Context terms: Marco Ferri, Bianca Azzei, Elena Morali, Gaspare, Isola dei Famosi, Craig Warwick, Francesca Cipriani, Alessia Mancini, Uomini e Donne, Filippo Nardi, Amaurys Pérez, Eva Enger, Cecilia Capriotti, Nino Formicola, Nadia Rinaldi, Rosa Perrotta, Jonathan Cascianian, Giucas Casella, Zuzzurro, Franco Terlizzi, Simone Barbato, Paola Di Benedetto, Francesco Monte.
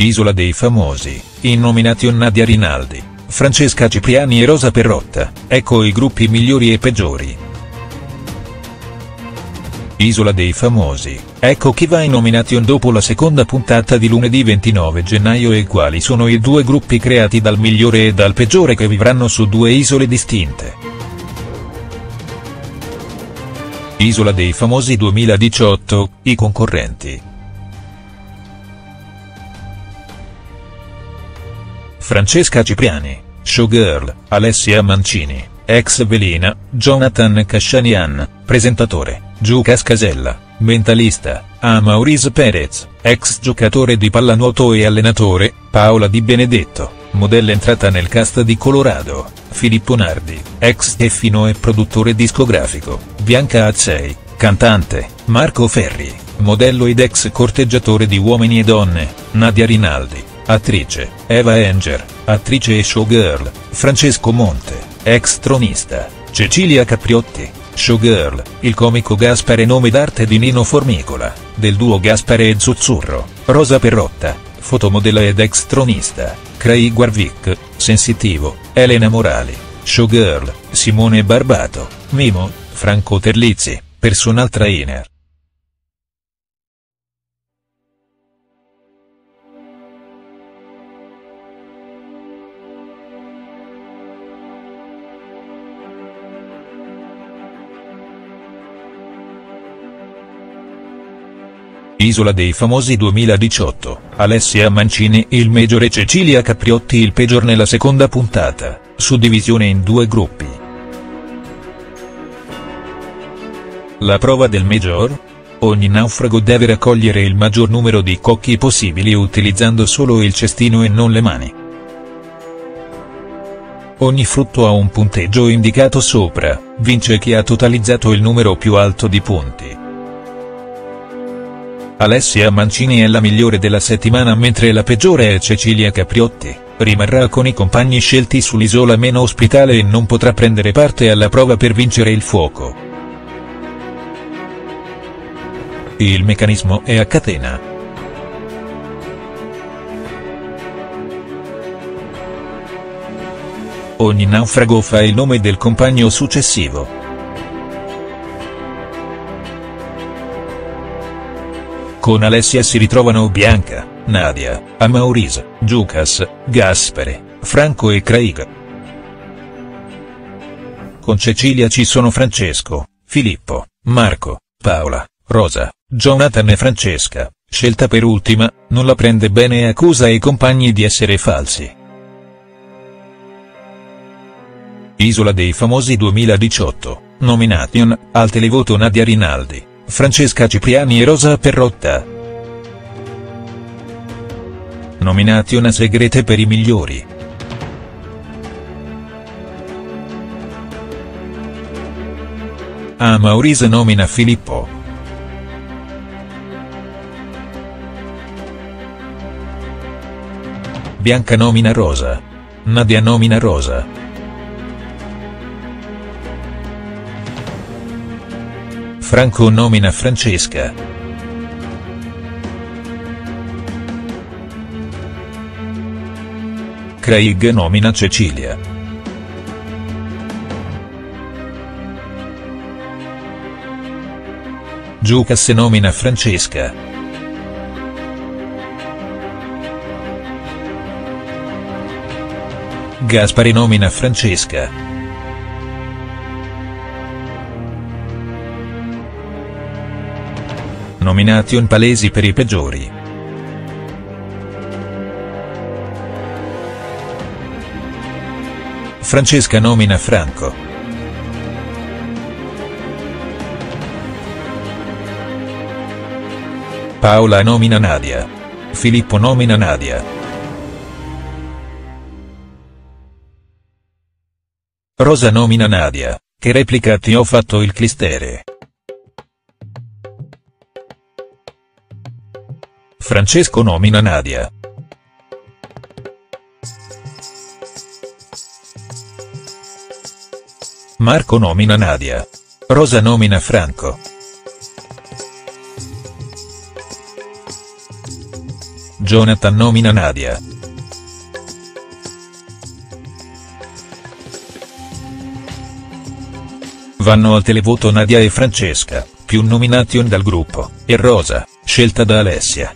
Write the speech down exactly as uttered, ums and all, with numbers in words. Isola dei Famosi, in nomination Nadia Rinaldi, Francesca Cipriani e Rosa Perrotta, ecco i gruppi migliori e peggiori. Isola dei Famosi, ecco chi va in nomination dopo la seconda puntata di lunedì ventinove gennaio e quali sono i due gruppi creati dal migliore e dal peggiore che vivranno su due isole distinte. Isola dei Famosi duemiladiciotto, i concorrenti. Francesca Cipriani, showgirl, Alessia Mancini, ex velina, Jonathan Cascianian, presentatore, Giucas Casella, mentalista, Amaurys Pérez, ex giocatore di pallanuoto e allenatore, Paola Di Benedetto, modella entrata nel cast di Colorado, Filippo Nardi, ex teffino e produttore discografico, Bianca Azzei, cantante, Marco Ferri, modello ed ex corteggiatore di Uomini e Donne, Nadia Rinaldi, attrice, Eva Enger, attrice e showgirl, Francesco Monte, ex tronista, Cecilia Capriotti, showgirl, il comico Gaspare nome d'arte di Nino Formicola, del duo Gaspare e Zuzzurro, Rosa Perrotta, fotomodella ed ex tronista, Craig Warwick, sensitivo, Elena Morali, showgirl, Simone Barbato, mimo, Franco Terlizzi, personal trainer. Isola dei Famosi duemiladiciotto, Alessia Mancini il Maggiore e Cecilia Capriotti il Peggior nella seconda puntata, suddivisione in due gruppi. La prova del Maggior? Ogni naufrago deve raccogliere il maggior numero di cocchi possibili utilizzando solo il cestino e non le mani. Ogni frutto ha un punteggio indicato sopra, vince chi ha totalizzato il numero più alto di punti. Alessia Mancini è la migliore della settimana mentre la peggiore è Cecilia Capriotti, rimarrà con i compagni scelti sull'isola meno ospitale e non potrà prendere parte alla prova per vincere il fuoco. Il meccanismo è a catena. Ogni naufrago fa il nome del compagno successivo. Con Alessia si ritrovano Bianca, Nadia, Amaurys, Giucas, Gaspare, Franco e Craig. Con Cecilia ci sono Francesco, Filippo, Marco, Paola, Rosa, Jonathan e Francesca, scelta per ultima, non la prende bene e accusa i compagni di essere falsi. Isola dei Famosi duemiladiciotto, nomination, al televoto Nadia Rinaldi, Francesca Cipriani e Rosa Perrotta. Nomination a segrete per i migliori. Amaurys nomina Filippo. Bianca nomina Rosa. Nadia nomina Rosa. Franco nomina Francesca. Craig nomina Cecilia. Giucas nomina Francesca. Gaspare nomina Francesca. Nomination palesi per i peggiori. Francesca nomina Franco. Paola nomina Nadia. Filippo nomina Nadia. Rosa nomina Nadia, che replica "Ti ho fatto il clistere". Francesco nomina Nadia. Marco nomina Nadia. Rosa nomina Franco. Jonathan nomina Nadia. Vanno al televoto Nadia e Francesca, più nomination dal gruppo, e Rosa, scelta da Alessia.